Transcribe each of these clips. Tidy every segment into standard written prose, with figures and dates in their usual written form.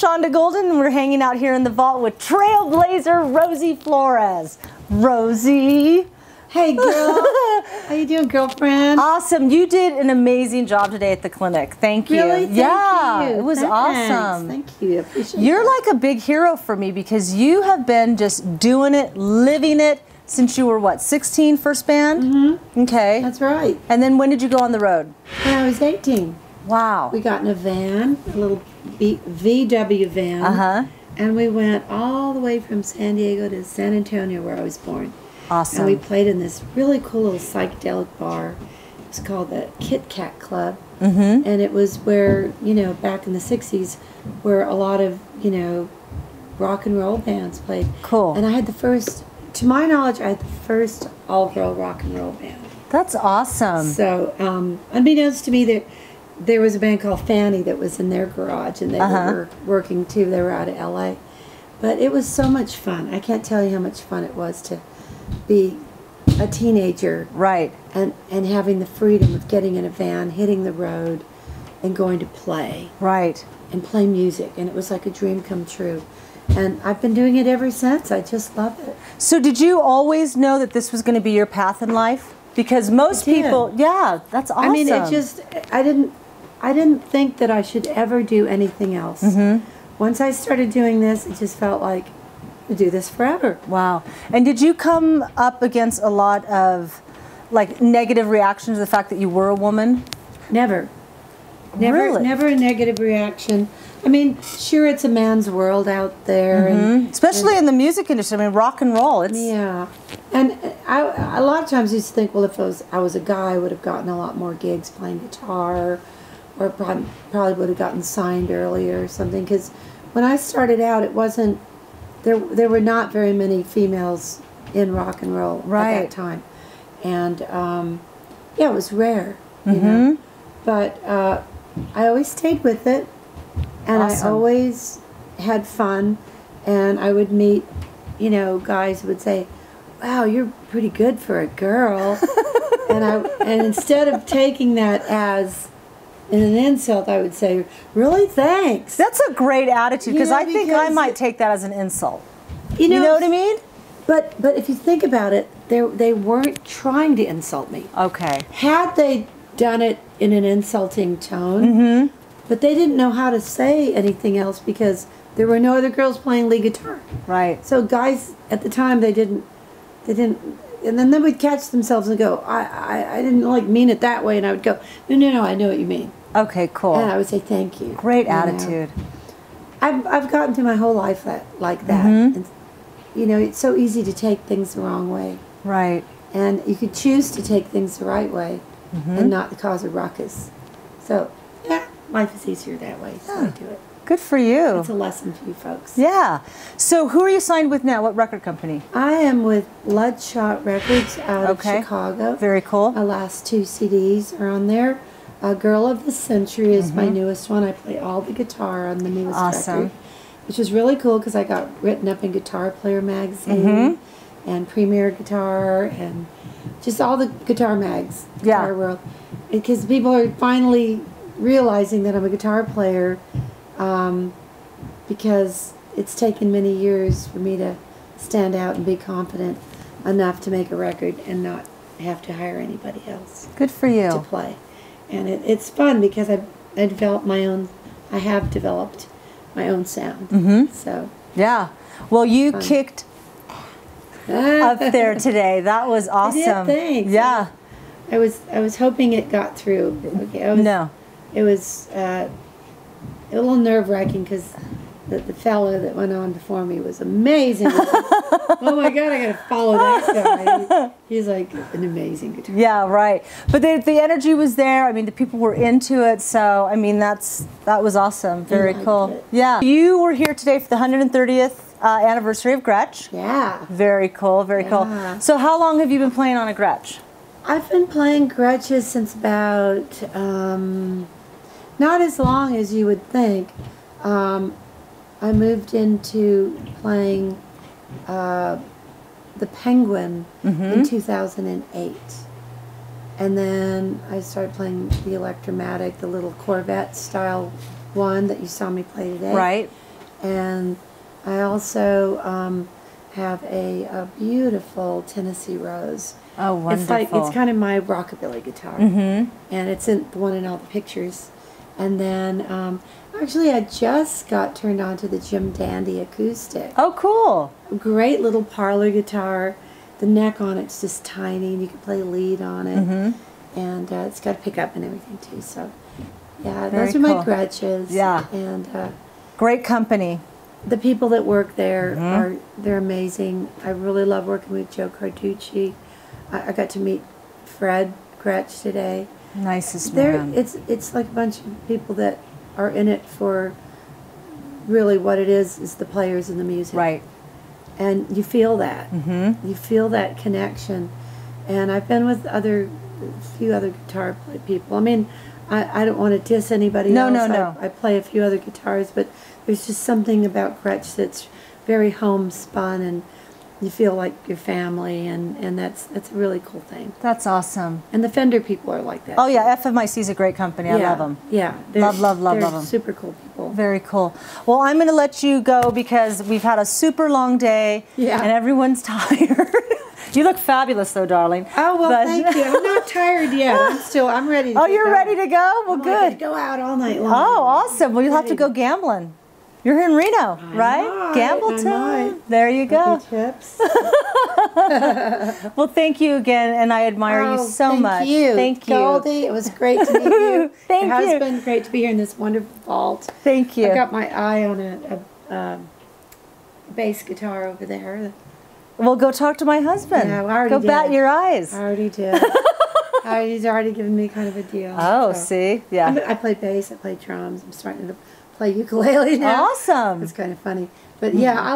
Shanda Golden, and we're hanging out here in the vault with trailblazer Rosie Flores. Rosie. Hey girl. How you doing, girlfriend? Awesome. You did an amazing job today at the clinic. Thank you. Really? Thank you. It was awesome. Thank you. Appreciate You're like a big hero for me because you have been just doing it, living it since you were what, 16, first band? Mm-hmm. Okay. That's right. And then when did you go on the road? When I was 18. Wow. We got in a van, a little VW van. Uh-huh. And we went all the way from San Diego to San Antonio where I was born. Awesome. And we played in this really cool little psychedelic bar. It was called the Kit Kat Club. Mm-hmm. And it was where, you know, back in the 60s, where a lot of, you know, rock and roll bands played. Cool. And I had the first, to my knowledge, I had the first all-girl rock and roll band. That's awesome. So, unbeknownst to me, there was a band called Fanny that was in their garage, and they were working too. They were out of L.A. But it was so much fun. I can't tell you how much fun it was to be a teenager, right, and having the freedom of getting in a van, hitting the road, and going to play, right, and play music, and it was like a dream come true, and I've been doing it ever since. I just love it. So did you always know that this was going to be your path in life? Because most people, yeah, that's awesome. I mean, it just, I didn't think that I should ever do anything else. Mm-hmm. Once I started doing this, it just felt like, do this forever. Wow. And did you come up against a lot of like negative reactions to the fact that you were a woman? Never. Never a negative reaction. I mean, sure, it's a man's world out there. Mm-hmm. And, especially in the music industry. I mean, rock and roll. It's... Yeah. And I a lot of times used to think, well, if I was a guy, I would have gotten a lot more gigs playing guitar, or probably would have gotten signed earlier or something. Because when I started out, it wasn't... There were not very many females in rock and roll at that time, and yeah, it was rare, you know. But I always stayed with it, and I always had fun, and I would meet, you know, guys who would say, "Wow, you're pretty good for a girl," and instead of taking that as in an insult, I would say, really? Thanks. That's a great attitude, you know, because I think I might take that as an insult. You know what I mean? But if you think about it, they weren't trying to insult me. Okay. Had they done it in an insulting tone, but they didn't know how to say anything else because there were no other girls playing lead guitar. Right. So guys at the time, they didn't. And then they would catch themselves and go, I didn't like mean it that way. And I would go, no, I know what you mean. Okay, cool. And I would say, thank you. Great attitude. Know. I've gotten through my whole life like that. And, you know, it's so easy to take things the wrong way. Right. And you could choose to take things the right way and not cause a ruckus. So, yeah, life is easier that way. So I do it. Good for you. It's a lesson for you folks. Yeah. So who are you signed with now? What record company? I am with Bloodshot Records out of Chicago. Very cool. My last two CDs are on there. Girl of the Century is my newest one. I play all the guitar on the newest record. Which is really cool because I got written up in Guitar Player Magazine and Premier Guitar and just all the guitar mags. Guitar world. Because people are finally realizing that I'm a guitar player. Because it's taken many years for me to stand out and be confident enough to make a record and not have to hire anybody else. Good for you. To play. And it's fun because I have developed my own sound. So. Yeah. Well, you kicked up there today. That was awesome. I did, thanks. Yeah. I was hoping it got through. Okay. It was a little nerve-wracking because the fellow that went on before me was amazing. Was like, oh my God, I gotta follow that guy. He's like an amazing guitar. Yeah, right. But the energy was there. I mean, the people were into it. So I mean, that was awesome. Very cool. It. Yeah. You were here today for the 130th anniversary of Gretsch. Yeah. Very cool. Very cool. So how long have you been playing on a Gretsch? I've been playing Gretsch's since about. Not as long as you would think. I moved into playing the Penguin in 2008. And then I started playing the Electromatic, the little Corvette style one that you saw me play today. Right. And I also have a beautiful Tennessee Rose. Oh, wonderful. It's kind of my rockabilly guitar. Mm-hmm. And it's the one in all the pictures. And then, actually, I just got turned on to the Jim Dandy acoustic. Oh, cool. Great little parlor guitar. The neck on it's just tiny, and you can play lead on it. Mm-hmm. And it's got a pickup and everything, too. So, yeah, those are my Gretsches. Yeah. And, great company. The people that work there, mm-hmm, they're amazing. I really love working with Joe Carducci. I got to meet Fred Gretsch today. Nicest man. It's like a bunch of people that are in it for really what it is the players and the music. Right. And you feel that. Mm-hmm. You feel that connection. And I've been with a few other guitar people. I mean, I don't want to diss anybody else. No. I play a few other guitars, but there's just something about Gretsch that's very homespun, and you feel like your family, and that's a really cool thing. That's awesome. And the Fender people are like that. Oh, yeah, FMIC is a great company. I love them. Yeah. Love them. Super cool people. Very cool. Well, I'm going to let you go because we've had a super long day, and everyone's tired. You look fabulous, though, darling. Oh, well, thank you. I'm not tired yet. I'm ready to go. Oh, you're ready to go? Well, good. I'm ready to go out all night long. Oh, awesome. Well, you'll have to go gambling. You're here in Reno, right? Gamble time. There you go. Chips. Well, thank you again, and I admire you so much. Thank you. Thank you. Goldie, it was great to meet you. Thank you. It has been great to be here in this wonderful vault. Thank you. I got my eye on a bass guitar over there. Well, go talk to my husband. Yeah, I already did. Go bat your eyes. I already did. He's already given me kind of a deal. Oh, see? Yeah. I play bass. I play drums. I'm starting to play ukulele now. Awesome. It's kind of funny. But yeah, I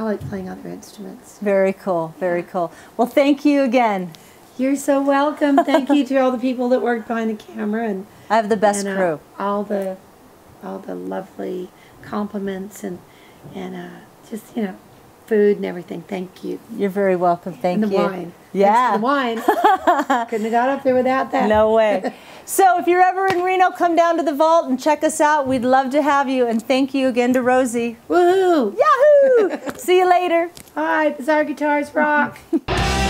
like playing other instruments. Very cool. Very cool. Well, thank you again. You're so welcome. Thank you to all the people that worked behind the camera, and I have the best crew. All the lovely compliments and just, food and everything. Thank you. You're very welcome. Thank you. And the wine. Yeah. The wine. Couldn't have got up there without that. No way. So if you're ever in Reno, come down to the vault and check us out. We'd love to have you. And thank you again to Rosie. Woohoo! Yahoo! See you later. Hi, Bizarre Guitars rock.